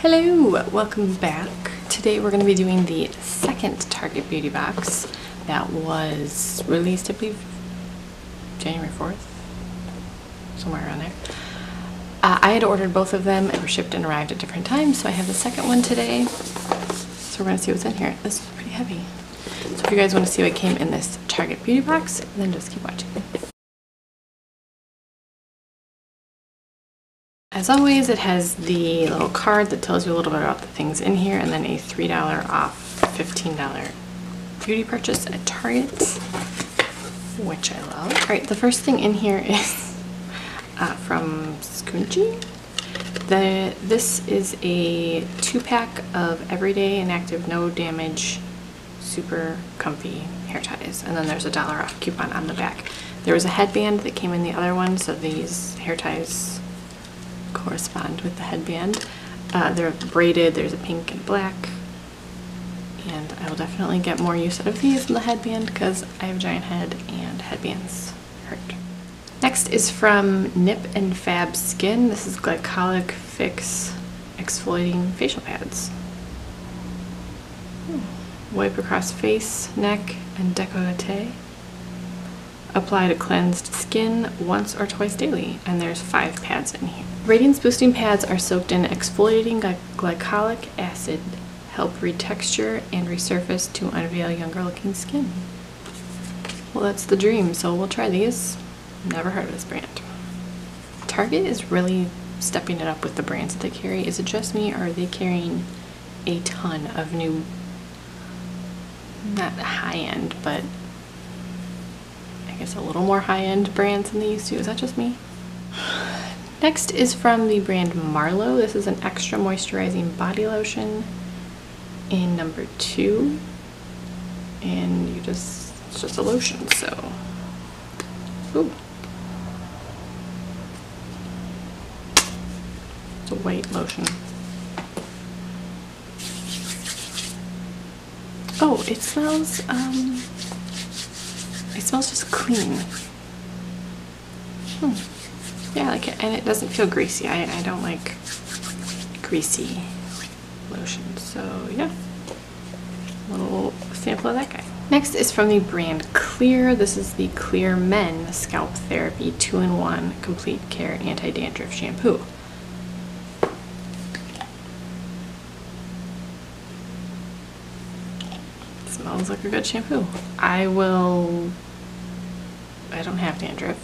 Hello, welcome back. Today we're going to be doing the second Target Beauty Box that was released, I believe, January 4th, somewhere around there. I had ordered both of them and were shipped and arrived at different times, so I have the second one today. So we're going to see what's in here. This is pretty heavy. So if you guys want to see what came in this Target Beauty Box, then just keep watching. As always, it has the little card that tells you a little bit about the things in here, and then a $3 off $15 beauty purchase at Target, which I love. All right, the first thing in here is from Scunci. This is a 2-pack of everyday and active, no damage, super comfy hair ties, and then there's a $1 off coupon on the back. There was a headband that came in the other one, so these hair ties correspond with the headband. They're braided, there's a pink and black, and I will definitely get more use out of these than the headband because I have a giant head and headbands hurt. Next is from Nip and Fab Skin. This is Glycolic Fix Exfoliating Facial Pads. Wipe across face, neck, and décolleté. Apply to cleansed skin once or twice daily, and there's 5 pads in here. Radiance boosting pads are soaked in exfoliating glycolic acid, help retexture and resurface to unveil younger looking skin. Well, that's the dream, so we'll try these. Never heard of this brand. Target is really stepping it up with the brands that they carry. Is it just me, or are they carrying a ton of new, not high-end, but I guess a little more high-end brands than they used to? Is that just me? Next is from the brand Marlowe. This is an extra moisturizing body lotion in number 2, and it's just a lotion, so ooh. It's a white lotion. Oh, it smells it smells just clean. Yeah, I like it. And it doesn't feel greasy. I don't like greasy lotion. So yeah, a little sample of that guy. Next is from the brand Clear. This is the Clear Men Scalp Therapy 2-in-1 Complete Care Anti-Dandruff Shampoo. Smells like a good shampoo. I don't have dandruff,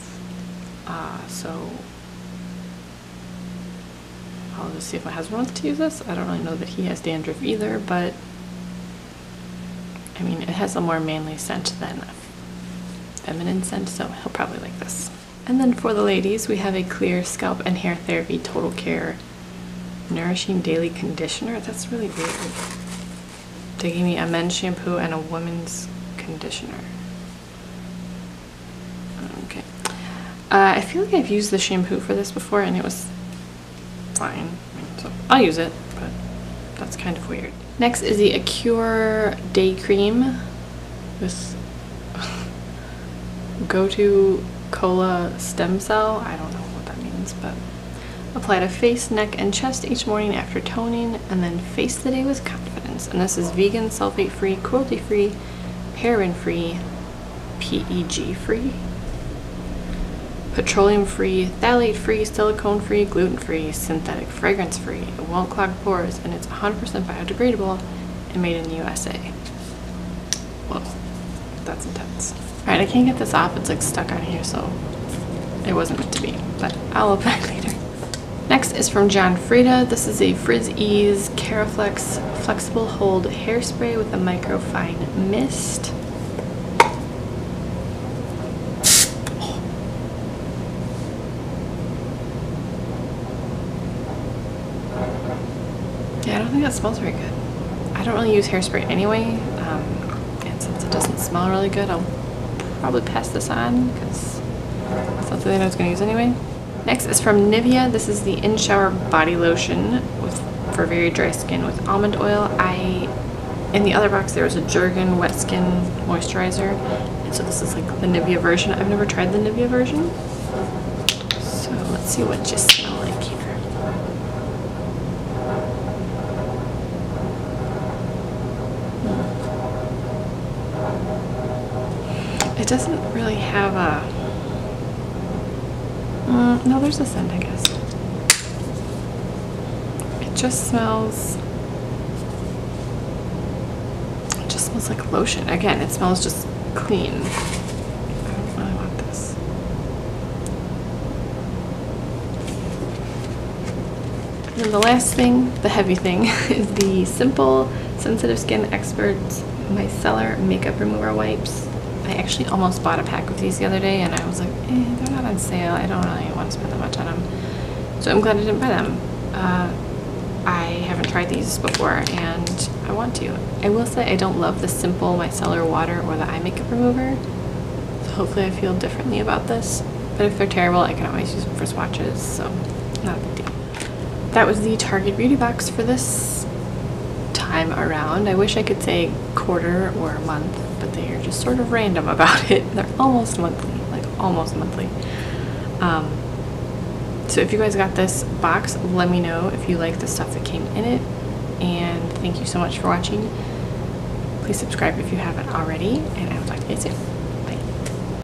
so I'll just see if my husband wants to use this. I don't really know that he has dandruff either, but I mean, it has a more manly scent than a feminine scent, so he'll probably like this. And then for the ladies, we have a Clear Scalp and Hair Therapy Total Care Nourishing Daily Conditioner. That's really weird. They gave me a men's shampoo and a woman's conditioner. Okay. I feel like I've used the shampoo for this before and it was fine. So I'll use it, but that's kind of weird. Next is the Acure Day Cream with Gotu Kola Stem Cell. I don't know what that means, but apply to face, neck, and chest each morning after toning, and then face the day with confidence. And this is vegan, sulfate-free, cruelty-free, paraben-free, PEG-free, petroleum-free, phthalate-free, silicone-free, gluten-free, synthetic fragrance-free. It won't clog pores, and it's 100% biodegradable and made in the USA. Whoa, that's intense. All right, I can't get this off. It's like stuck on here, so it wasn't meant to be, but I'll look back later. Next is from John Frieda. This is a Frizz Ease CaraFlex Flexible Hold Hairspray with a microfine mist. Oh. Yeah, I don't think that smells very good. I don't really use hairspray anyway, and since it doesn't smell really good, I'll probably pass this on because it's not something I was going to use anyway. Next is from Nivea. This is the in-shower body lotion for very dry skin with almond oil. In the other box there was a Jergen wet skin moisturizer, and so this is like the Nivea version. I've never tried the Nivea version, so let's see what you smell like here. It doesn't really have a... no, there's a scent, I guess. It just smells... It just smells like lotion. Again, it smells just clean. And the last thing, the heavy thing, is the Simple Sensitive Skin Expert Micellar Makeup Remover Wipes. I actually almost bought a pack of these the other day and I was like, they're not on sale. I don't really want to spend that much on them. So I'm glad I didn't buy them. I haven't tried these before and I want to. I will say I don't love the Simple Micellar Water or the Eye Makeup Remover. So hopefully I feel differently about this. But if they're terrible, I can always use them for swatches, so not a big deal. That was the Target Beauty Box for this time around. I wish I could say quarter or month, but they are just sort of random about it. They're almost monthly, like almost monthly. So if you guys got this box, let me know if you like the stuff that came in it. And thank you so much for watching. Please subscribe if you haven't already, and I will talk to you guys soon.